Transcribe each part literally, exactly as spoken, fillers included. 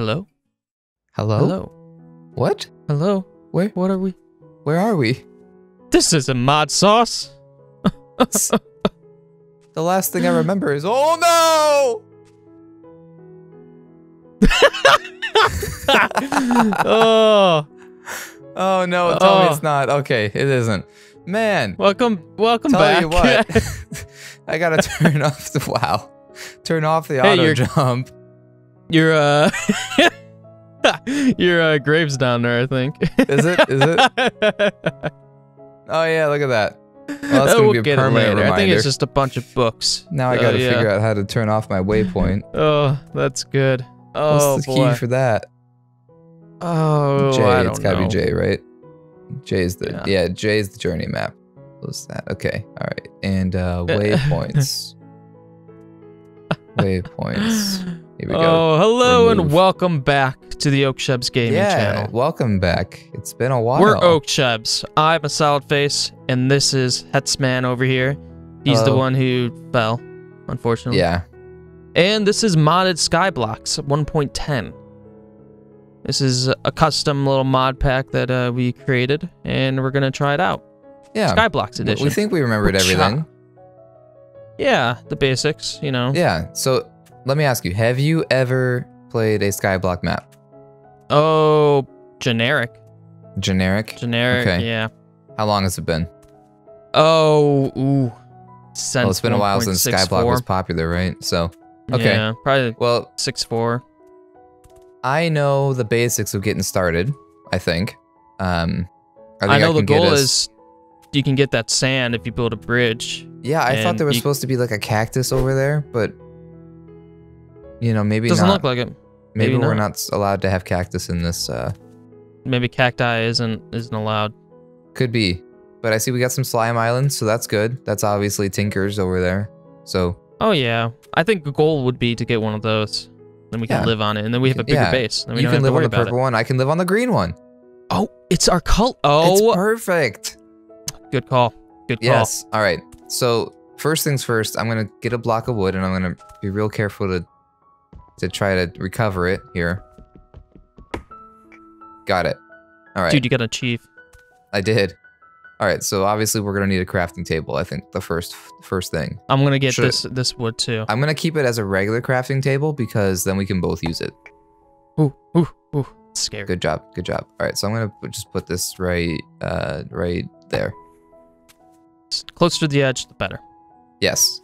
Hello? Hello? Hello? What? Hello? Where? What are we? Where are we? This is a mod sauce. The last thing I remember is, oh no! oh. oh no, tell oh. me it's not. Okay, it isn't. Man. Welcome welcome tell back. Tell you what. I gotta turn off the wow. Turn off the hey, auto you're, jump. Your uh your uh grave's down there, I think. Is it? Is it? Oh yeah, look at that. Well, that's we'll gonna be a permanent reminder. I think it's just a bunch of books. Now I gotta uh, yeah. figure out how to turn off my waypoint. Oh, that's good. Oh, what's the boy. key for that? Oh, J, I don't it's gotta know. be J, right? J is the yeah. yeah, J is the journey map. What's that? Okay, all right. And uh, waypoints. Waypoints. Here we oh, go. Oh, hello Remove. and welcome back to the Oakshebbs Gaming yeah, channel. Welcome back. It's been a while. We're Oakshebbs. I'm aSolidFace, and this is Hetzman over here. He's hello. the one who fell, unfortunately. Yeah. And this is modded Skyblocks one point ten. This is a custom little mod pack that uh, we created, and we're gonna try it out. Yeah, Skyblocks edition. We think we remembered Which everything. Yeah, the basics, you know. Yeah. So let me ask you: have you ever played a Skyblock map? Oh, generic. Generic. Generic. Okay. Yeah. How long has it been? Oh, ooh. Since well, it's been a while since Skyblock was popular, right? So, okay. Yeah, probably. Well, six four. I know the basics of getting started, I think. Um, I, think I know I the goal us... is you can get that sand if you build a bridge. Yeah, I thought there was you... supposed to be like a cactus over there, but, you know, maybe Doesn't not. Doesn't look like it. Maybe, maybe not. We're not allowed to have cactus in this. Uh... Maybe cacti isn't isn't allowed. Could be. But I see we got some slime islands, so that's good. That's obviously Tinkers over there. So. Oh, yeah. I think the goal would be to get one of those. Then we yeah. can live on it, and then we have a bigger yeah. base. Then we you don't can have live to worry on the purple one. I can live on the green one. Oh, it's our cult. Oh, it's perfect. Good call. Good yes. call. Yes. All right. So first things first, I'm gonna get a block of wood, and I'm gonna be real careful to to try to recover it here. Got it. All right. Dude, you got a chief. I did. All right. So obviously, we're gonna need a crafting table. I think the first first thing. I'm gonna get Should this it, this wood too. I'm gonna keep it as a regular crafting table because then we can both use it. Ooh, ooh, ooh! It's scary. Good job. Good job. All right. So I'm gonna just put this right, uh, right there. Closer to the edge, the better. Yes.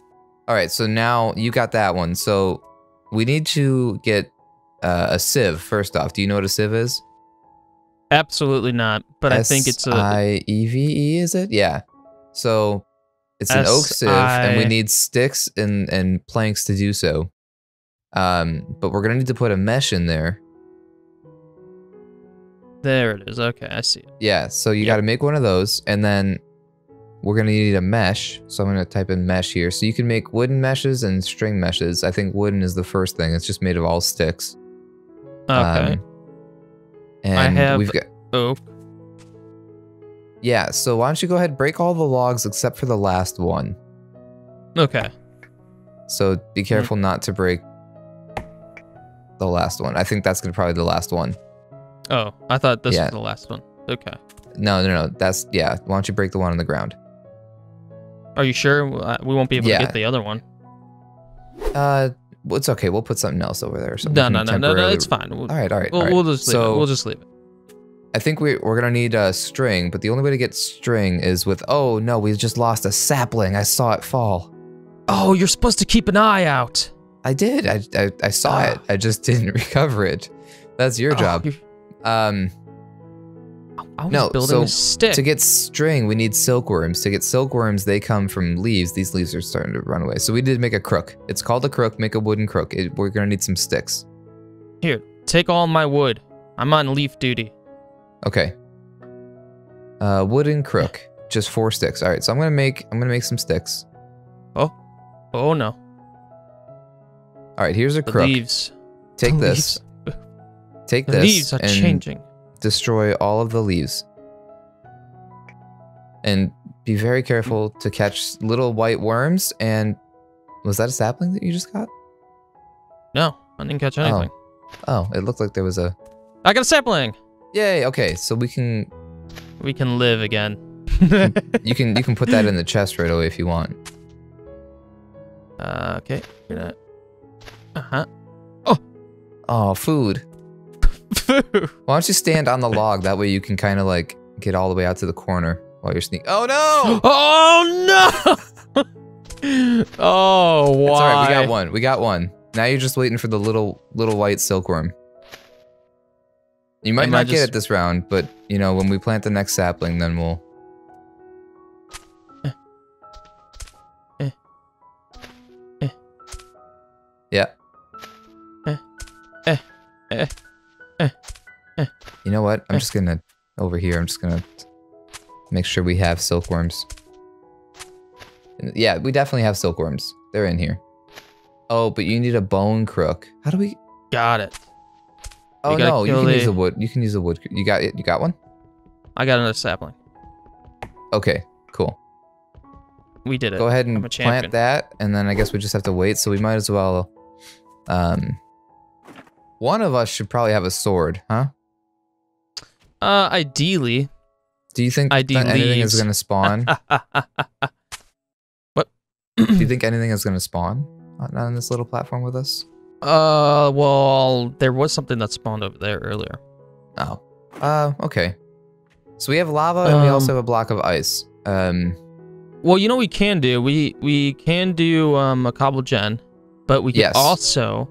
All right. So now you got that one. So we need to get uh, a sieve first off. Do you know what a sieve is? Absolutely not, but S I think it's a S I E V E, is it? Yeah. So it's S an oak sieve, I... and we need sticks and, and planks to do so. Um, but we're going to need to put a mesh in there. There it is. Okay, I see it. Yeah, so you yep. got to make one of those, and then we're going to need a mesh. So I'm going to type in mesh here. So you can make wooden meshes and string meshes. I think wooden is the first thing. It's just made of all sticks. Okay. Um, And I have we've got oak. Yeah, so why don't you go ahead and break all the logs except for the last one. Okay. So be careful mm-hmm. not to break the last one. I think that's gonna probably be the last one. Oh, I thought this yeah. was the last one. Okay. No, no, no. That's yeah. Why don't you break the one on the ground? Are you sure we won't be able yeah. to get the other one? Uh. It's okay. We'll put something else over there. So no, no, no, no, no. It's fine. We'll, all right, all right. We'll, all right. we'll just leave so, it. We'll just leave it. I think we, we're gonna need a string, but the only way to get string is with. Oh no, we just lost a sapling. I saw it fall. Oh, you're supposed to keep an eye out. I did. I I, I saw uh, it. I just didn't recover it. That's your oh, job. Um. I was no, building so a stick. To get string, we need silkworms. To get silkworms, they come from leaves. These leaves are starting to run away. So we did make a crook. It's called a crook. Make a wooden crook. It, we're going to need some sticks. Here, take all my wood. I'm on leaf duty. Okay. Uh, wooden crook. Just four sticks. All right, so I'm going to make I'm going to make some sticks. Oh. Oh, no. All right, here's a the crook. Leaves. Take the this. Leaves. Take the this. Leaves are and changing. Destroy all of the leaves. And be very careful to catch little white worms and... Was that a sapling that you just got? No, I didn't catch anything. Oh. Oh, it looked like there was a... I got a sapling! Yay, okay, so we can... We can live again. you can you can put that in the chest right away if you want. Uh, okay, you're not... Uh-huh. Oh! Oh, food. Food! Why don't you stand on the log? That way you can kind of like get all the way out to the corner while you're sneaking. Oh, no! Oh, no! Oh, why? It's all right, we got one. We got one. Now you're just waiting for the little little white silkworm. You might Am not I get just... it this round, but, you know, when we plant the next sapling, then we'll... Eh. Eh. Eh. Yeah. Eh. Eh. Eh. Eh. Eh. You know what? I'm eh. just gonna... Over here, I'm just gonna... Make sure we have silkworms. Yeah, we definitely have silkworms. They're in here. Oh, but you need a bone crook. How do we... Got it. Oh you no, you can the... use a wood. You can use a wood. You got it. You got one? I got another sapling. Okay, cool. We did it. Go ahead and plant that, and then I guess we just have to wait. So we might as well. Um, one of us should probably have a sword, huh? Uh, ideally. Do you think ideally anything is gonna spawn? What? Do you think anything is gonna spawn on this little platform with us? Uh, well, there was something that spawned over there earlier. Oh. Uh, okay. So we have lava um, and we also have a block of ice. Um. Well, you know what we can do? We we can do um, a cobble gen, but we can yes. also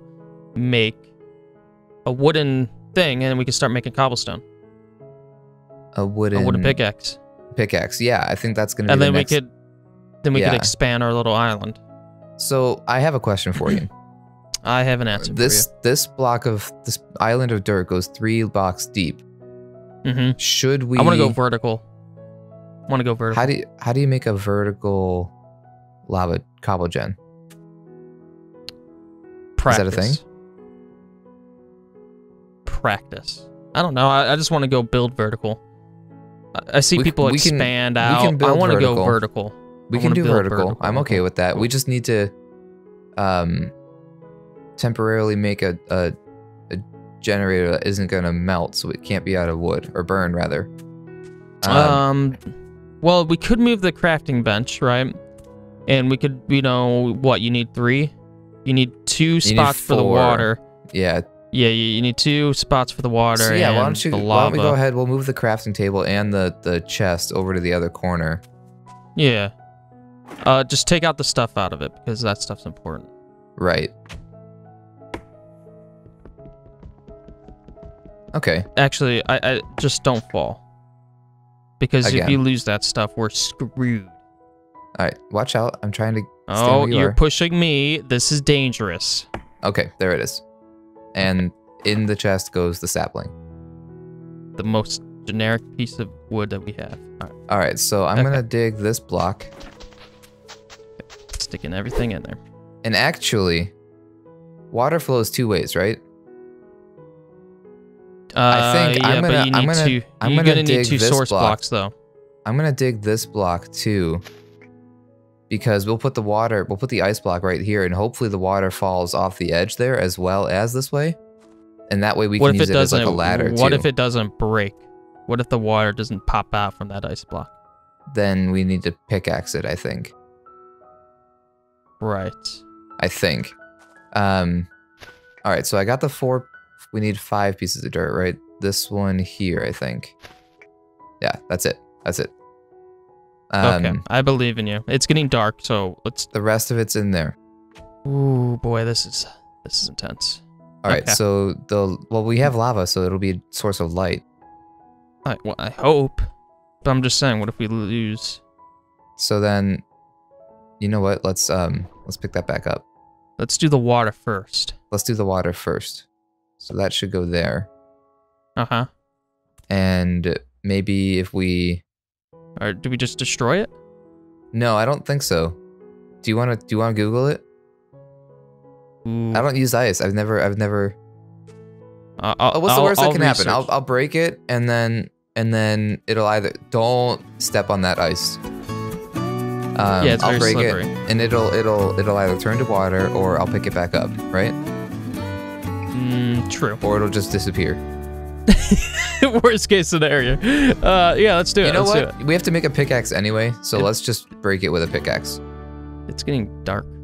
make a wooden thing and we can start making cobblestone. A wooden... A wooden pickaxe. Pickaxe, yeah. I think that's going to be and the then next... we could Then we yeah. could expand our little island. So I have a question for you. I have an answer. This for you. this block of this island of dirt goes three blocks deep. Mm-hmm. Should we? I want to go vertical. I want to go vertical. How do you, how do you make a vertical lava cobble gen? Practice. Is that a thing? Practice. I don't know. I, I just want to go build vertical. I, I see we, people we expand can, out. We can build I want to go vertical. We I can do vertical. vertical. I'm okay with that. We just need to. Um. temporarily make a, a, a generator that isn't gonna melt, so it can't be out of wood, or burn rather. Um, um well, we could move the crafting bench, right? And we could, you know, what, you need three? You need two spots need for the water. Yeah. Yeah, you, you need two spots for the water so, yeah, and why don't you, the lava. Why don't we go ahead, we'll move the crafting table and the, the chest over to the other corner. Yeah. Uh, just take out the stuff out of it, because that stuff's important. Right. Okay. Actually, I, I just don't fall. Because Again. if you lose that stuff, we're screwed. All right, watch out. I'm trying to... Oh, where you you're are. pushing me. This is dangerous. Okay, there it is. And in the chest goes the sapling. The most generic piece of wood that we have. All right, All right so I'm okay. going to dig this block. Sticking everything in there. And actually, water flows two ways, right? I think uh, yeah, I'm gonna. You I'm gonna. Two, I'm gonna, gonna dig need two this source block. blocks, though. I'm gonna dig this block too, because we'll put the water. We'll put the ice block right here, and hopefully the water falls off the edge there as well as this way, and that way we what can use it, it as like a ladder. What too. if it doesn't break? What if the water doesn't pop out from that ice block? Then we need to pickaxe it, I think. Right. I think. Um. All right. So I got the four. We need five pieces of dirt, right? This one here, I think. Yeah, that's it. That's it. Um, okay, I believe in you. It's getting dark, so let's... The rest of it's in there. Ooh, boy, this is this is intense. All right, okay. so the... Well, we have lava, so it'll be a source of light. I, well, I hope. But I'm just saying, what if we lose? So then... You know what? Let's, um, let's pick that back up. Let's do the water first. Let's do the water first. So that should go there. Uh-huh. And maybe if we... Or do we just destroy it? No, I don't think so. Do you want to? Do you want to Google it? Ooh. I don't use ice. I've never. I've never. Uh, oh, what's I'll, the worst I'll that can research. happen? I'll I'll break it and then and then it'll either don't step on that ice. Um, yeah, it's I'll very break slippery. it and it'll it'll it'll either turn to water or I'll pick it back up. Right. Mm, true. Or it'll just disappear. Worst case scenario. Uh, yeah, let's do it. You know let's what? Do it. We have to make a pickaxe anyway, so it, let's just break it with a pickaxe. It's getting dark.